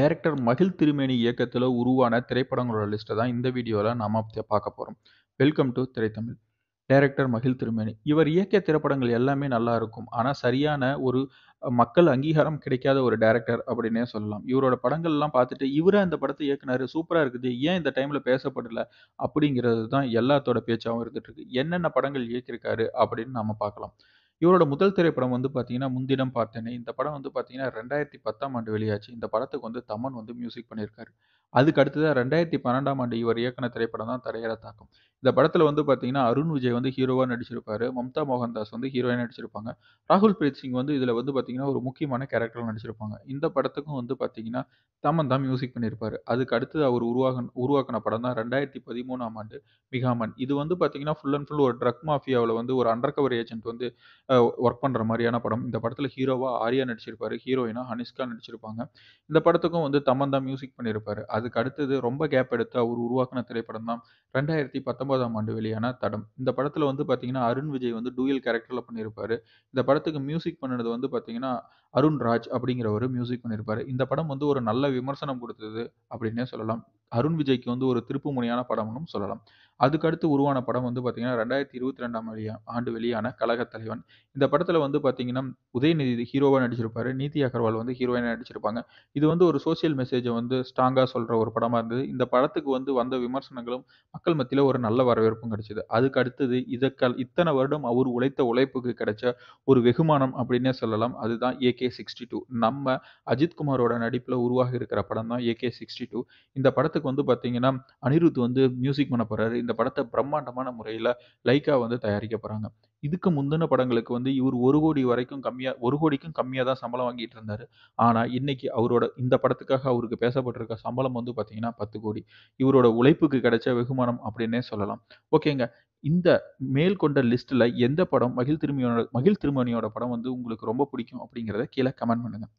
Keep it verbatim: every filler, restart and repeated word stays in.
Director மகிழ் திருமேனி இயக்கத்தில் உருவான திரைப்படங்களோட லிஸ்ட்டை தான் இந்த வீடியோவில் நாம் பார்க்க போகிறோம். Welcome to திரைத்தமிழ். டைரக்டர் மகிழ் திருமேனி, இவர் இயக்கிய திரைப்படங்கள் எல்லாமே நல்லா இருக்கும், ஆனால் சரியான ஒரு மக்கள் அங்கீகாரம் கிடைக்காத ஒரு டைரக்டர் அப்படின்னே சொல்லலாம். இவரோட படங்கள்லாம் பார்த்துட்டு இவரே அந்த படத்தை இயக்குனாரு, சூப்பராக இருக்குது, ஏன் இந்த டைமில் பேசப்படலை அப்படிங்கிறது தான் எல்லாத்தோட பேச்சாகவும் இருந்துட்டு இருக்கு. என்னென்ன படங்கள் இயக்கியிருக்காரு அப்படின்னு நம்ம பார்க்கலாம். இவரோட முதல் திரைப்படம் வந்து பார்த்தீங்கன்னா முன்தினம் பார்த்தேனே. இந்த படம் வந்து பார்த்தீங்கன்னா ரெண்டாயிரத்தி பத்தாம் ஆண்டு வெளியாச்சு. இந்த படத்துக்கு வந்து தமன் வந்து மியூசிக் பண்ணியிருக்காரு. அதுக்கு அடுத்ததாக ரெண்டாயிரத்தி பன்னெண்டாம் ஆண்டு இவர் இயக்குன திரைப்படம் தான் தரையற தாக்கம். இந்த படத்தில் வந்து பார்த்தீங்கன்னா அருண் விஜய் வந்து ஹீரோவாக நடிச்சிருப்பாரு, மம்தா மோகன்தாஸ் வந்து ஹீரோயினாக நடிச்சிருப்பாங்க, ராகுல் பிரீத் சிங் வந்து இதில் வந்து பார்த்தீங்கன்னா ஒரு முக்கியமான கேரக்டர் நடிச்சிருப்பாங்க. இந்த படத்துக்கும் வந்து பார்த்தீங்கன்னா தமன் தான் மியூசிக் பண்ணியிருப்பாரு. அதுக்கு அடுத்து அவர் உருவாக உருவாக்கின படம் தான் ரெண்டாயிரத்தி பதிமூணாம் ஆண்டு மிகாமன். இது வந்து பார்த்தீங்கன்னா ஃபுல் அண்ட் ஃபுல் ஒரு ட்ரக் மாஃபியாவில் வந்து ஒரு அண்டர் கவர் ஏஜென்ட் வந்து ஒர்க் பண்ணுற மாதிரியான படம். இந்த படத்தில் ஹீரோவாக ஆர்யா நடிச்சிருப்பாரு, ஹீரோயினா அனிஷ்கா நடிச்சிருப்பாங்க. இந்த படத்துக்கும் வந்து தமன் தான் மியூசிக் பண்ணியிருப்பாரு. அதுக்கு அடுத்தது ரொம்ப கேப் எடுத்து அவர் உருவாக்கின திரைப்படம் தான் ரெண்டாயிரத்தி பத்தொன்பதாம் ஆண்டு வெளியான தடம். இந்த படத்தில் வந்து பார்த்தீங்கன்னா அருண் விஜய் வந்து டூயல் கேரக்டரில் பண்ணியிருப்பாரு. இந்த படத்துக்கு மியூசிக் பண்ணினது வந்து பார்த்தீங்கன்னா அருண் ராஜ் அப்படிங்கிறவர் மியூசிக் பண்ணியிருப்பாரு. இந்த படம் வந்து ஒரு நல்ல விமர்சனம் கொடுத்தது அப்படின்னே சொல்லலாம். அருண் விஜய்க்கு வந்து ஒரு திருப்பு முனையான படம்னு சொல்லலாம். அதுக்கடுத்து உருவான படம் வந்து பார்த்தீங்கன்னா ரெண்டாயிரத்தி இருபத்தி ரெண்டாம் ஆண்டு வெளியான கழகத் தலைவன். இந்த படத்தில் வந்து பார்த்தீங்கன்னா உதயநிதி ஹீரோவாக நடிச்சிருப்பாரு, நீதி அகர்வால் வந்து ஹீரோயினாக நடிச்சிருப்பாங்க. இது வந்து ஒரு சோசியல் மெசேஜை வந்து ஸ்ட்ராங்காக சொல்கிற ஒரு படமாக இருந்தது. இந்த படத்துக்கு வந்து வந்த விமர்சனங்களும் மக்கள் மத்தியில் ஒரு நல்ல வரவேற்பும் கிடைச்சிது. அதுக்கு அடுத்தது இதற்கால் இத்தனை வருடம் அவர் உழைத்த உழைப்புக்கு கிடைச்ச ஒரு வெகுமானம் அப்படின்னே சொல்லலாம். அதுதான் ஏ கே சிக்ஸ்டி டூ. நம்ம அஜித்குமாரோட நடிப்பில் உருவாகி இருக்கிற படம் தான் ஏ கே சிக்ஸ்டி டூ. இந்த படத்துக்கு வந்து பார்த்தீங்கன்னா அனிருத் வந்து மியூசிக் பண்ண போகிறாரு. இந்த படத்தை பிரம்மாண்டமான முறையில் லைக்கா வந்து தயாரிக்க போகிறாங்க. இதுக்கு முந்தின படங்களுக்கு வந்து இவர் ஒரு கோடி வரைக்கும் கம்மியாக ஒரு கோடிக்கும் கம்மியாக தான் சம்பளம் வாங்கிட்டு இருந்தார். ஆனால் இன்னைக்கு அவரோட இந்த படத்துக்காக அவருக்கு பேசப்பட்டிருக்க சம்பளம் வந்து பார்த்தீங்கன்னா பத்து கோடி. இவரோட உழைப்புக்கு கிடைச்ச வெகுமானம் அப்படின்னே சொல்லலாம். ஓகேங்க, இந்த மேல் கொண்ட லிஸ்ட்டில் எந்த படம் மகிழ் திருமணியோட மகிழ் திருமணியோட படம் வந்து உங்களுக்கு ரொம்ப பிடிக்கும் அப்படிங்கிறத கீழே கமெண்ட் பண்ணுங்கள்.